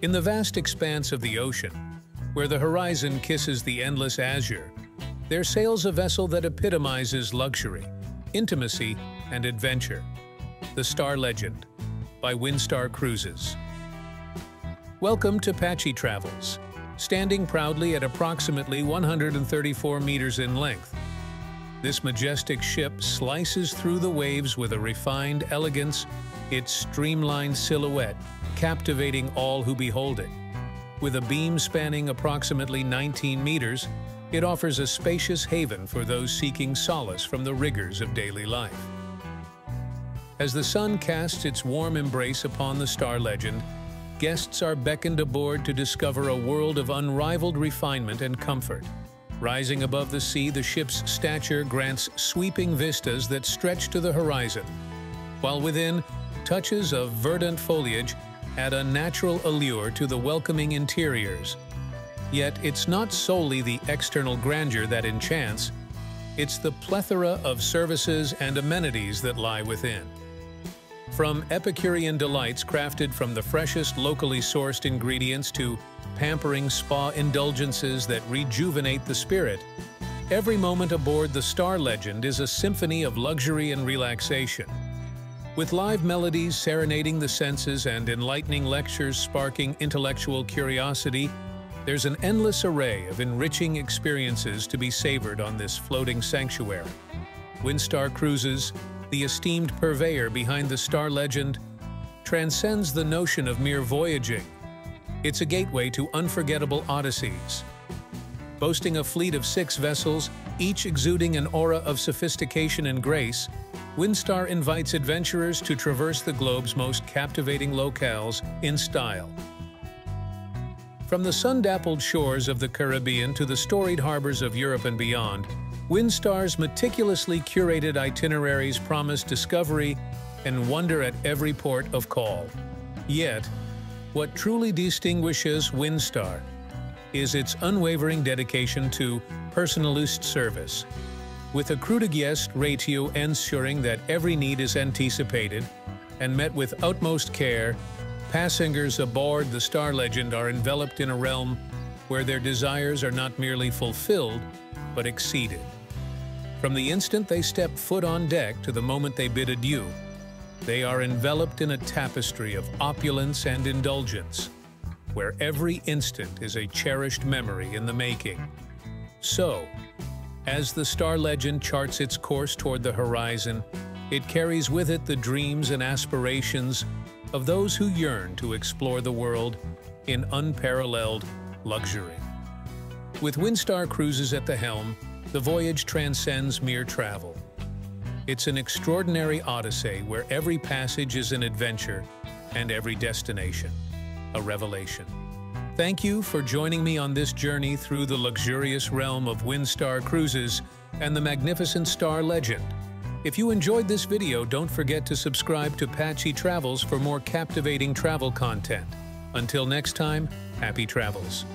In the vast expanse of the ocean, where the horizon kisses the endless azure, there sails a vessel that epitomizes luxury, intimacy, and adventure. The Star Legend by Windstar Cruises. Welcome to Patxi Travels. Standing proudly at approximately 134 meters in length, this majestic ship slices through the waves with a refined elegance, its streamlined silhouette captivating all who behold it. With a beam spanning approximately 19 meters, it offers a spacious haven for those seeking solace from the rigors of daily life. As the sun casts its warm embrace upon the Star Legend, guests are beckoned aboard to discover a world of unrivaled refinement and comfort. Rising above the sea, the ship's stature grants sweeping vistas that stretch to the horizon, while within, touches of verdant foliage add a natural allure to the welcoming interiors. Yet it's not solely the external grandeur that enchants, it's the plethora of services and amenities that lie within. From Epicurean delights crafted from the freshest locally sourced ingredients to pampering spa indulgences that rejuvenate the spirit, every moment aboard the Star Legend is a symphony of luxury and relaxation. With live melodies serenading the senses and enlightening lectures sparking intellectual curiosity, there's an endless array of enriching experiences to be savored on this floating sanctuary. Windstar Cruises, the esteemed purveyor behind the Star Legend, transcends the notion of mere voyaging. It's a gateway to unforgettable odysseys. Boasting a fleet of 6 vessels, each exuding an aura of sophistication and grace, Windstar invites adventurers to traverse the globe's most captivating locales in style. From the sun-dappled shores of the Caribbean to the storied harbors of Europe and beyond, Windstar's meticulously curated itineraries promise discovery and wonder at every port of call. Yet, what truly distinguishes Windstar is its unwavering dedication to personalist service. With a crew-to-guest ratio ensuring that every need is anticipated and met with utmost care, passengers aboard the Star Legend are enveloped in a realm where their desires are not merely fulfilled, but exceeded. From the instant they step foot on deck to the moment they bid adieu, they are enveloped in a tapestry of opulence and indulgence, where every instant is a cherished memory in the making. So, as the Star Legend charts its course toward the horizon, it carries with it the dreams and aspirations of those who yearn to explore the world in unparalleled luxury. With Windstar Cruises at the helm, the voyage transcends mere travel. It's an extraordinary odyssey where every passage is an adventure and every destination a revelation. Thank you for joining me on this journey through the luxurious realm of Windstar Cruises and the magnificent Star Legend. If you enjoyed this video, don't forget to subscribe to Patxi Travels for more captivating travel content. Until next time, happy travels.